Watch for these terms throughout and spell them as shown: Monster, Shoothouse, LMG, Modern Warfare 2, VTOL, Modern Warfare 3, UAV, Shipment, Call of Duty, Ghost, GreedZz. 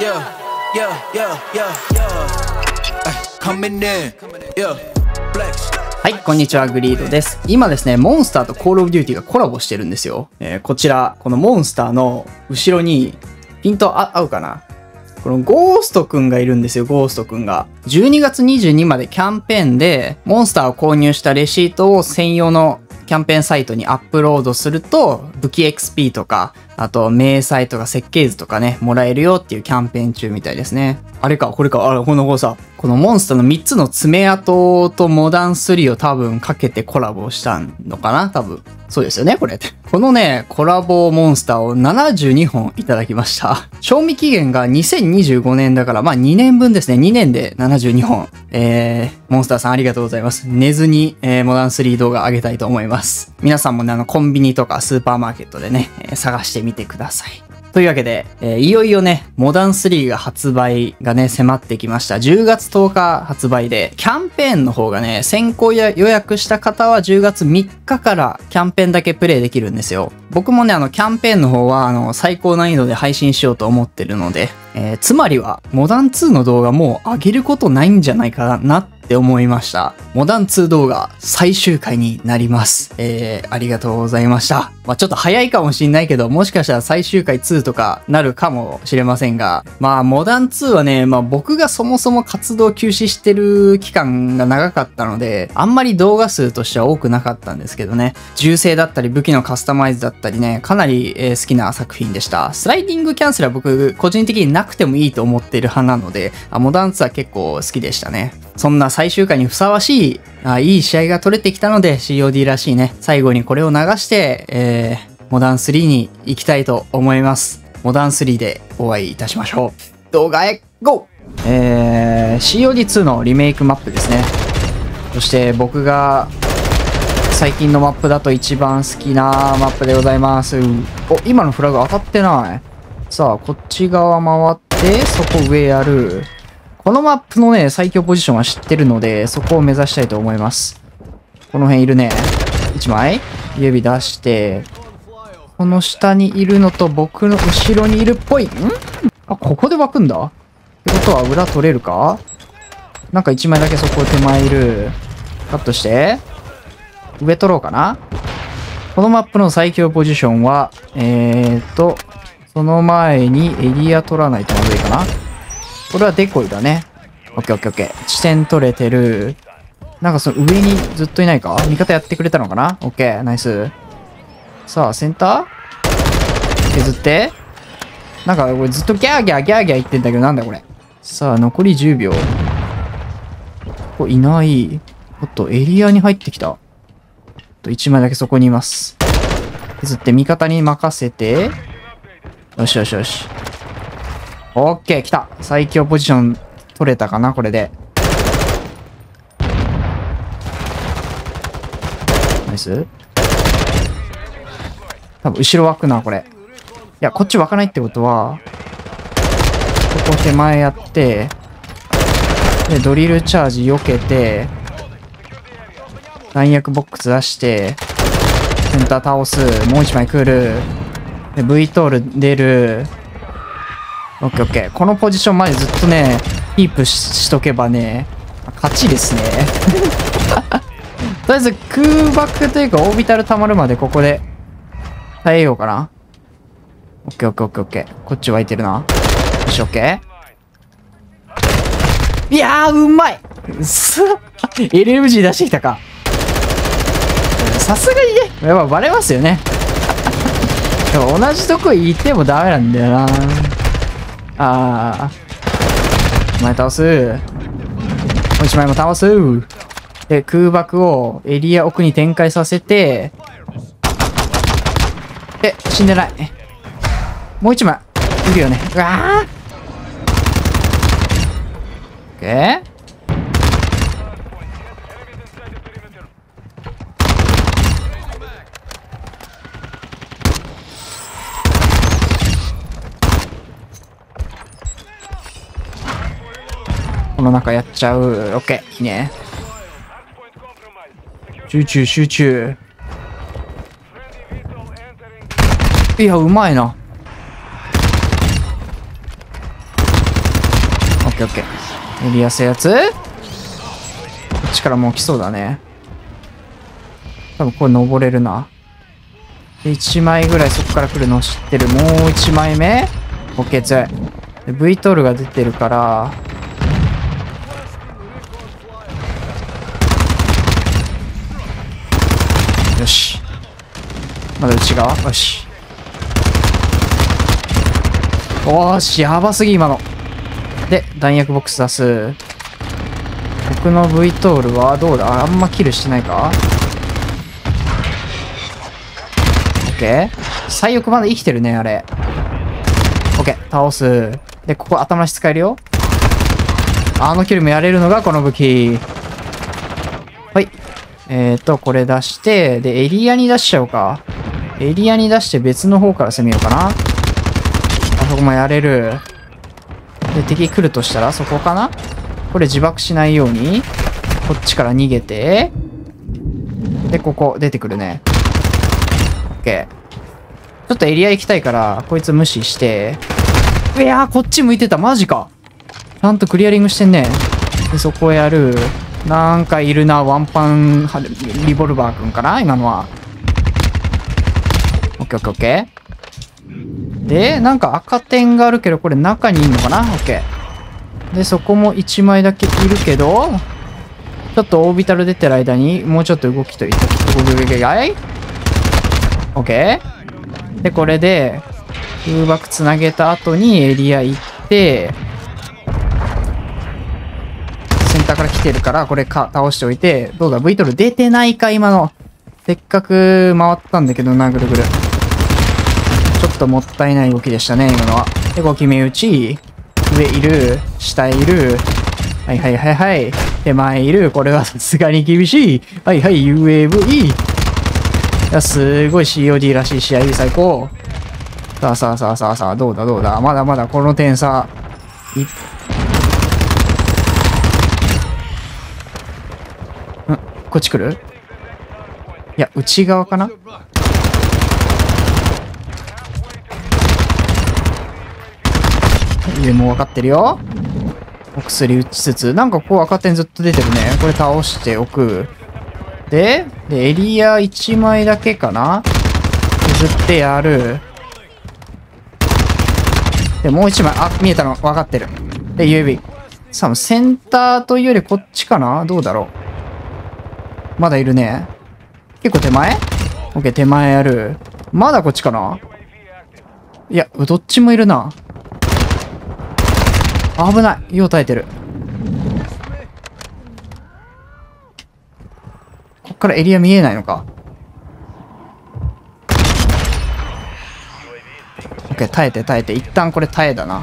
yeah, yeah, yeah, yeah, yeah. Coming in, yeah.はい、こんにちは、グリードです。今ですね、モンスターとコールオブデューティがコラボしてるんですよ。こちら、このモンスターの後ろに、ピント合うかな?このゴーストくんがいるんですよ、ゴーストくんが。12月22までキャンペーンで、モンスターを購入したレシートを専用のキャンペーンサイトにアップロードすると、武器 XP とか、あと、迷彩とか設計図とかね、もらえるよっていうキャンペーン中みたいですね。あれか、これか、あ、このゴーサー。このモンスターの3つの爪痕とモダン3を多分かけてコラボしたのかな?多分。そうですよね、これ。このね、コラボモンスターを72本いただきました。賞味期限が2025年だから、まあ2年分ですね。2年で72本。モンスターさんありがとうございます。寝ずに、モダン3動画上げたいと思います。皆さんもね、コンビニとかスーパーマーケットでね、探してみてください。というわけで、いよいよね、モダン3が発売がね、迫ってきました。10月10日発売で、キャンペーンの方がね、先行予約した方は10月3日からキャンペーンだけプレイできるんですよ。僕もね、キャンペーンの方は、最高難易度で配信しようと思ってるので、つまりは、モダン2の動画もう上げることないんじゃないかなって思いました。モダン2動画最終回になります。ありがとうございました。まあ、ちょっと早いかもしんないけど、もしかしたら最終回2とかなるかもしれませんが、まあ、モダン2はね、まあ僕がそもそも活動休止してる期間が長かったので、あんまり動画数としては多くなかったんですけどね、銃声だったり武器のカスタマイズだったりね、かなり好きな作品でした。スライディングキャンセルは僕個人的になくてもいいと思ってる派なので、モダン2は結構好きでしたね。そんな最終回にふさわしい、いい試合が取れてきたので COD らしいね。最後にこれを流して、モダン3に行きたいと思います。モダン3でお会いいたしましょう。動画へ GO!COD2 のリメイクマップですね。そして僕が最近のマップだと一番好きなマップでございます。お、今のフラグ当たってない。さあ、こっち側回って、そこ上やる。このマップのね、最強ポジションは知ってるので、そこを目指したいと思います。この辺いるね。1枚。指出して、この下にいるのと僕の後ろにいるっぽい。ん?あ、ここで湧くんだ?ってことは裏取れるか?なんか1枚だけそこ手前いる。カットして。上取ろうかな。このマップの最強ポジションは、その前にエリア取らないとまずいかな。これはデコイだね。オッケーオッケーオッケー。地点取れてる。なんかその上にずっといないか?味方やってくれたのかな?オッケー、ナイス。さあ、センター?削って。なんかこれずっとギャーギャーギャーギャー言ってんだけど、なんだこれ。さあ、残り10秒。ここいない。おっと、エリアに入ってきた。1枚だけそこにいます。削って味方に任せて。よしよしよし。オッケー、来た。最強ポジション取れたかな、これで。ナイス。多分後ろ湧くな、これ。いや、こっち湧かないってことは、ここ手前やって、で、ドリルチャージ避けて、弾薬ボックス出して、センター倒す。もう1枚来る。で、V トール出る。オッケーオッケー。このポジションまでずっとね、キープ しとけばね、勝ちですね。とりあえず空爆というかオービタル溜まるまでここで耐えようかな。オッケーオッケーオッケーオッケー。こっち湧いてるな。よし、オッケー。いやー、うまい!LMG 出してきたか。さすがにね、やっぱバレますよね。でも同じとこ行ってもダメなんだよな。あー。前倒す。もう一枚も倒す。で、空爆をエリア奥に展開させて。え、死んでない。もう一枚。いるよね。うわー。オッケー。この中やっちゃう。オッケー。いいね。集中、集中。いや、うまいな。ケーオッケー。エリア制圧。こっちからもう来そうだね。多分これ登れるな。1枚ぐらいそこから来るの知ってる。もう1枚目。オッケー強い。で、V トールが出てるから。よし。まだ内側。よし。おーし、やばすぎ、今の。で、弾薬ボックス出す。僕の V トールはどうだ？あんまキルしてないか？ OK。最翼まで生きてるね、あれ。OK。倒す。で、ここ頭使えるよ。あのキルもやれるのがこの武器。はい。これ出して、で、エリアに出しちゃおうか。エリアに出して別の方から攻めようかな。あそこもやれる。で、敵来るとしたら、そこかな？これ自爆しないように、こっちから逃げて、で、ここ、出てくるね。OK。ちょっとエリア行きたいから、こいつ無視して、いやー、こっち向いてた、マジか。ちゃんとクリアリングしてんね。で、そこをやる。なんかいるな、ワンパン、リボルバーくんかな？今のは。OK。で、なんか赤点があるけど、これ中にいるのかな？ OK。で、そこも1枚だけいるけど、ちょっとオービタル出てる間に、もうちょっと動きといて。OK。で、これで、空爆つなげた後にエリア行って、センターから来てるから、これか倒しておいて、どうだ？ V トル出てないか、今の。せっかく回ったんだけどな、ぐるぐる。ちょっともったいない動きでしたね、今のは。で、こう決め打ち。上いる。下いる。はい。手前いる。これはさすがに厳しい。UAV。いや、すごい COD らしい試合、最高。さあ、どうだ。まだこの点差。こっち来る？いや、内側かな？でもう分かってるよ。お薬打ちつつ。なんかこう赤点ずっと出てるね。これ倒しておく。で、エリア1枚だけかな？削ってやる。で、もう1枚。あ、見えたの。分かってる。で、UAV。さあ、センターというよりこっちかな？どうだろう。まだいるね。結構手前？ OK、手前やる。まだこっちかな？いや、どっちもいるな。危ない。よう耐えてる。こっからエリア見えないのか。OK、耐えて。一旦これ耐えだな。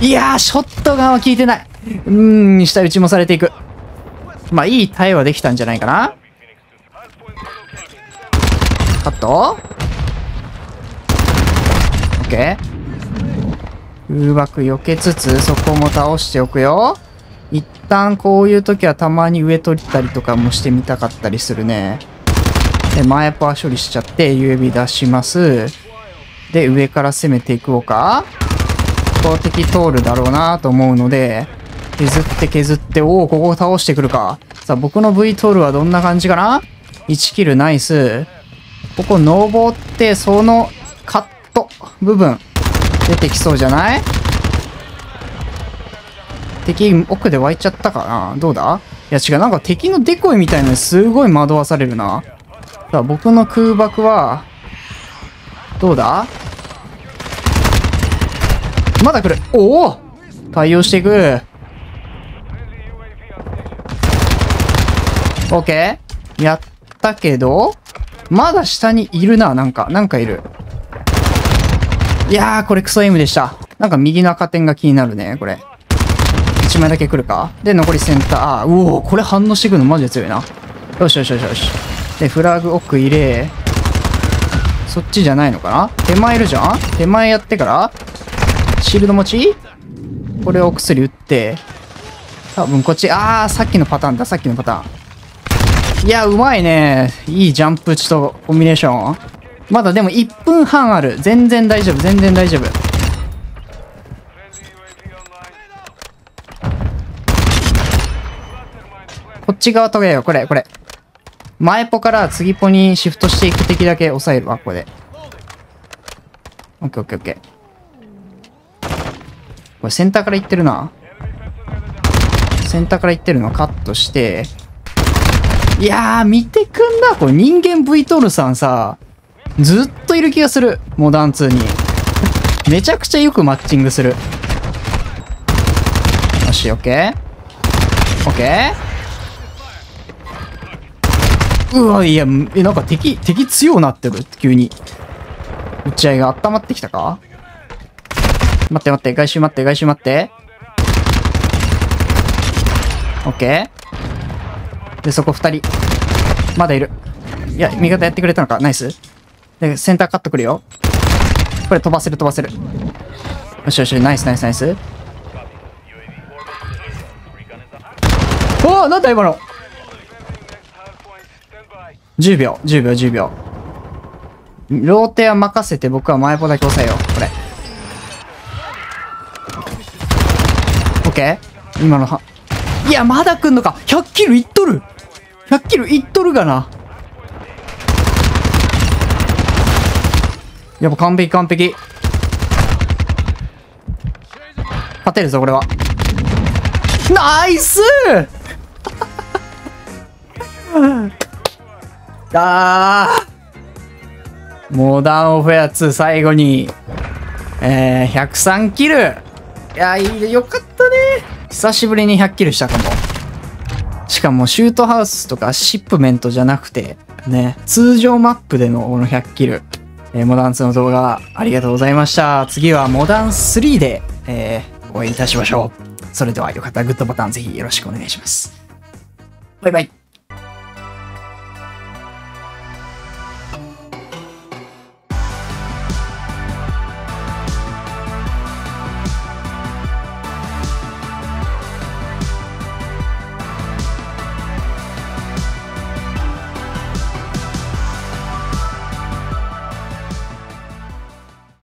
いやー、ショットガンは効いてない。下打ちもされていく。まあ、いい耐えはできたんじゃないかな。カット？ OK。うまく避けつつ、そこも倒しておくよ。一旦こういう時はたまに上取ったりとかもしてみたかったりするね。で、前パー処理しちゃって、UAV 出します。で、上から攻めていこうか。ここ敵通るだろうなと思うので、削って、おお、ここ倒してくるか。さあ、僕の V トールはどんな感じかな？ 1 キルナイス。ここ登って、そのカット部分。出てきそうじゃない？敵、奥で湧いちゃったかな？どうだ？いや違う、なんか敵のデコイみたいなのにすごい惑わされるな。さあ、僕の空爆は、どうだ？まだ来る。おお！対応していく。OK？ やったけど、まだ下にいるな、なんかいる。いやー、これクソエイムでした。なんか右の赤点が気になるね、これ。1枚だけ来るか。で、残りセンター。あー、うおー、これ反応してくるのマジで強いな。よし。で、フラグ奥入れ。そっちじゃないのかな？手前いるじゃん？手前やってから、シールド持ち？これをお薬打って。多分こっち、あー、さっきのパターン。いや、うまいね。いいジャンプ打ちとコンビネーション。まだでも1分半ある。全然大丈夫。こっち側取れよ、これ、これ。前ポから次ポにシフトしていく敵だけ押さえるわ、これで。オッケーオッケーオッケー。これセンターから行ってるな。センターから行ってるのカットして。いやー、見てくんな、これ人間 VTOL さんさ、ずっといる気がする。モダン2に。めちゃくちゃよくマッチングする。よし、オッケーオッケー。うわ、いや、なんか敵強なってる、急に。打ち合いが温まってきたか？待って待って、外周待って、外周待って。オッケー。で、そこ2人。まだいる。いや、味方やってくれたのか。ナイス。で、センターカットくるよ。これ飛ばせる飛ばせる。よしよし、ナイスナイスナイス。おお、なんだ今の !10 秒、10秒、10秒。ローテは任せて僕は前歩だけ押さえよう。これ。オッケー、今のは。いや、まだ来んのか !100 キルいっとる !100 キルいっとるがな。やっぱ完璧完璧。勝てるぞ、これは。ナイスモダンオフェア2最後に、103キル。いや、よかったね。久しぶりに100キルしたかも。しかも、シュートハウスとかシップメントじゃなくて、ね、通常マップでのこの100キル。モダン2の動画ありがとうございました。次はモダン3で、応援いたしましょう。それではよかったらグッドボタンぜひよろしくお願いします。バイバイ。